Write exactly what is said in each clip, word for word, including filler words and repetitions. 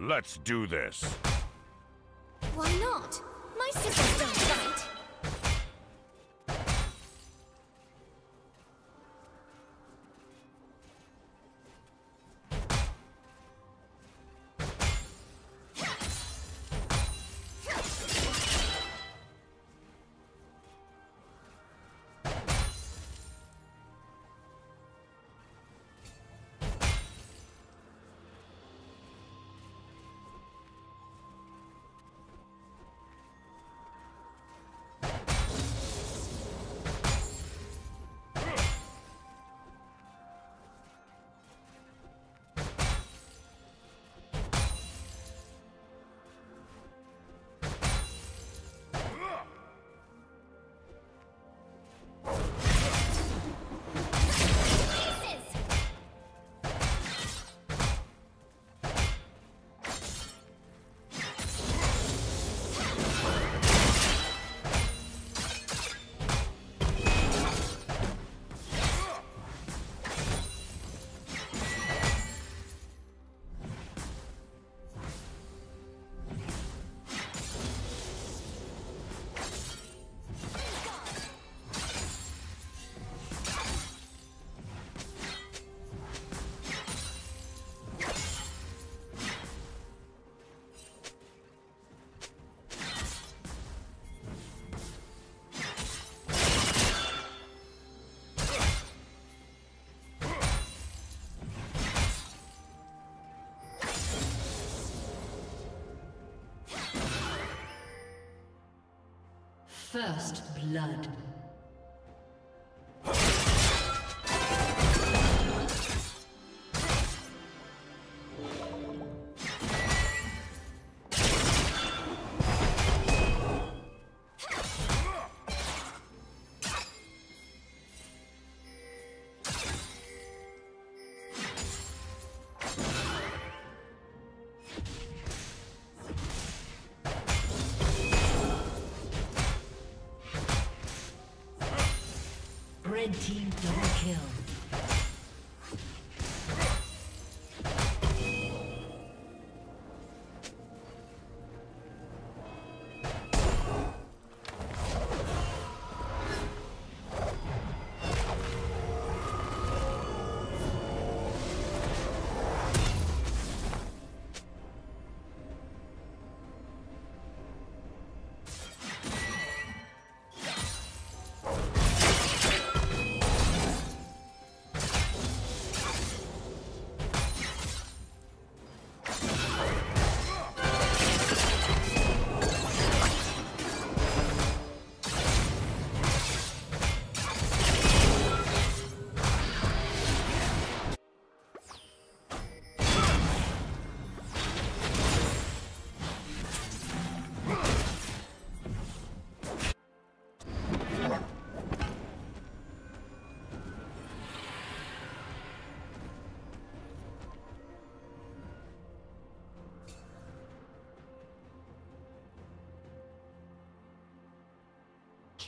Let's do this. Why not? My sisters don't fight. First blood. Red team double kill.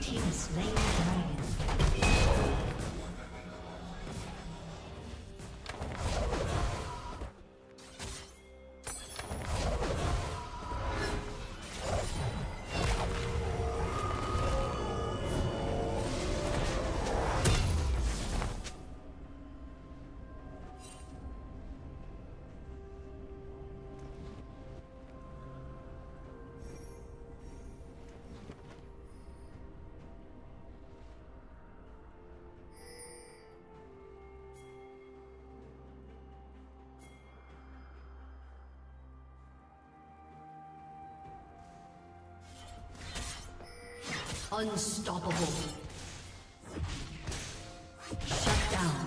team has slain the dragon. Unstoppable. Shut down.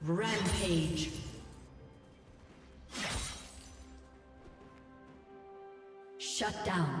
Rampage. Shut down.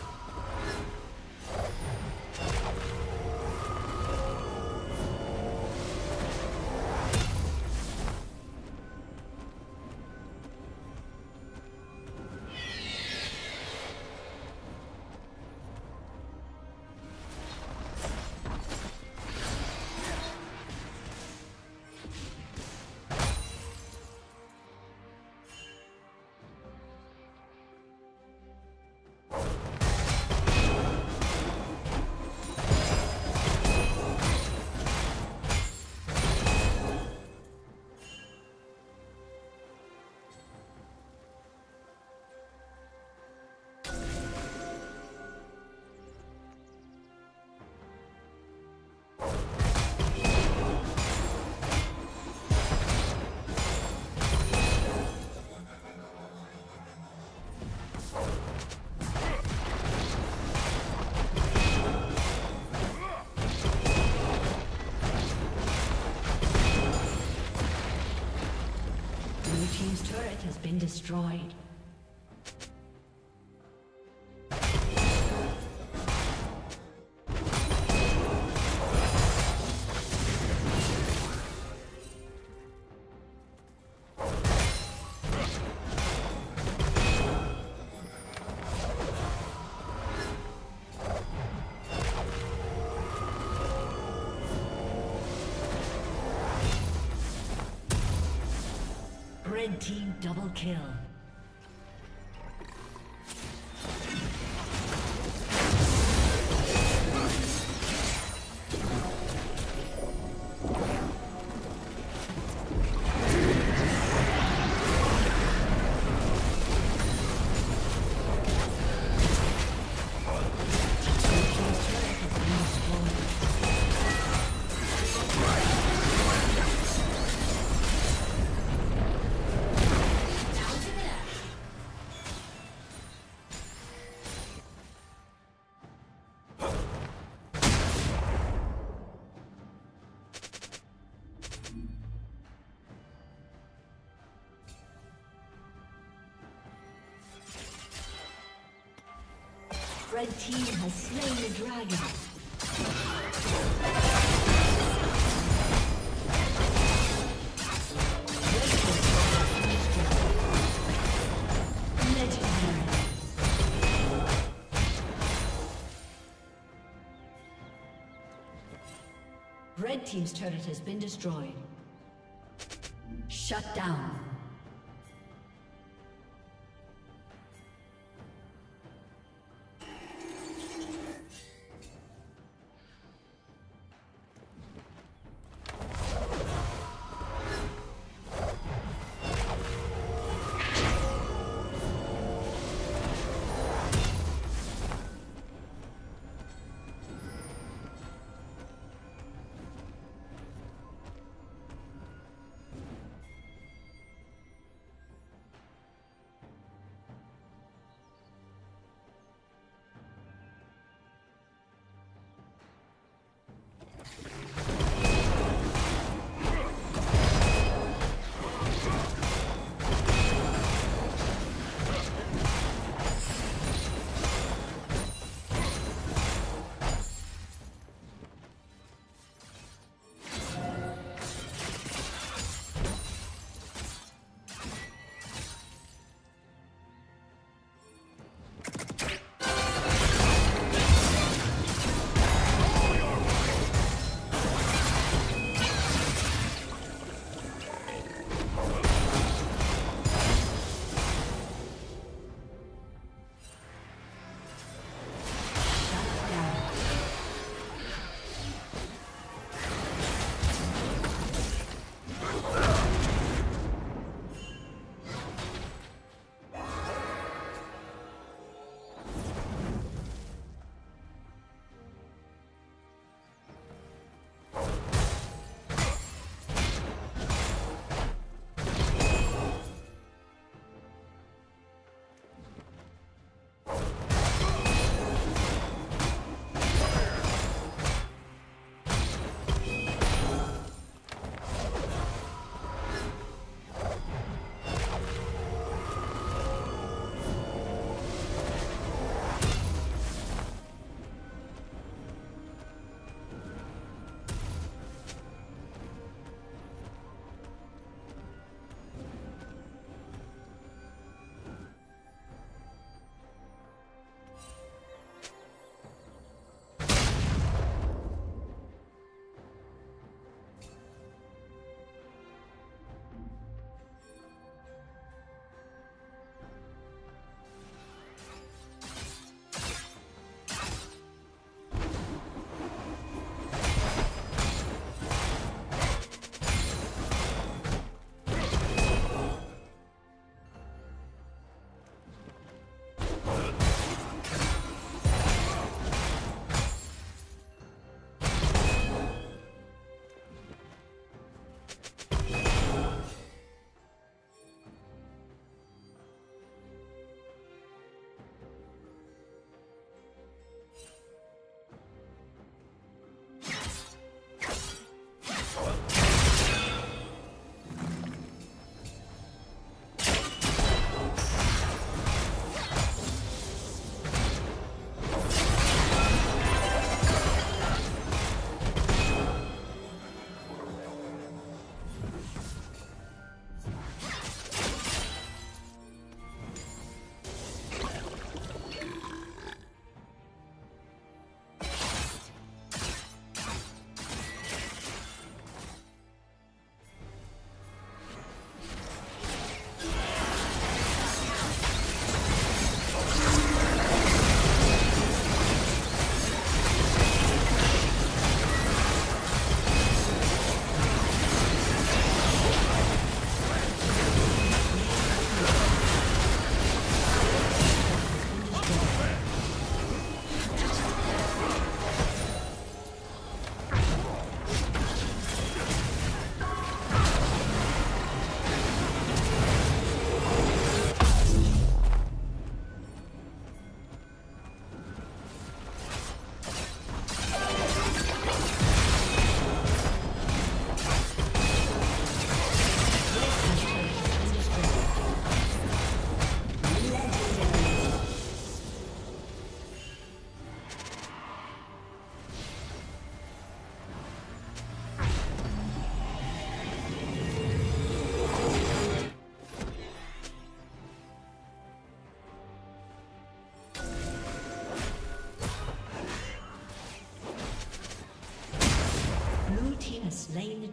Blue team's turret has been destroyed. Has been destroyed. Red team double kill. Red team has slain the dragon. Red team's turret has been destroyed. Shut down.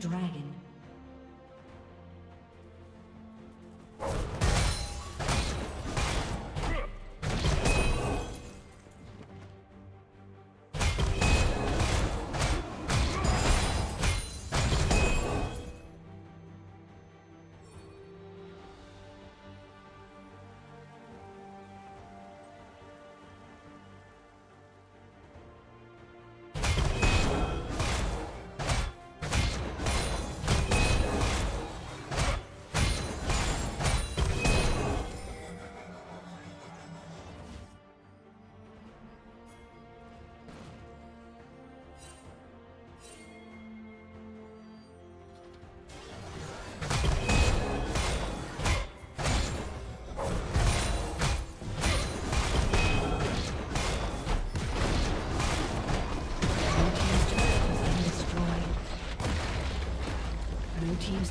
dragon. Team's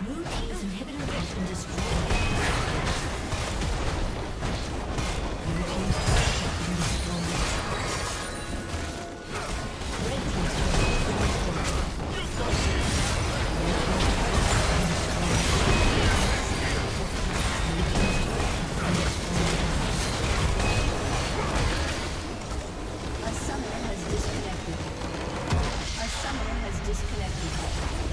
Blue team's inhibitor has been destroyed. Blue team's turret has been destroyed. Red team's turret has been destroyed. Blue team's turret has been destroyed. A summoner has disconnected. Someone has disconnected.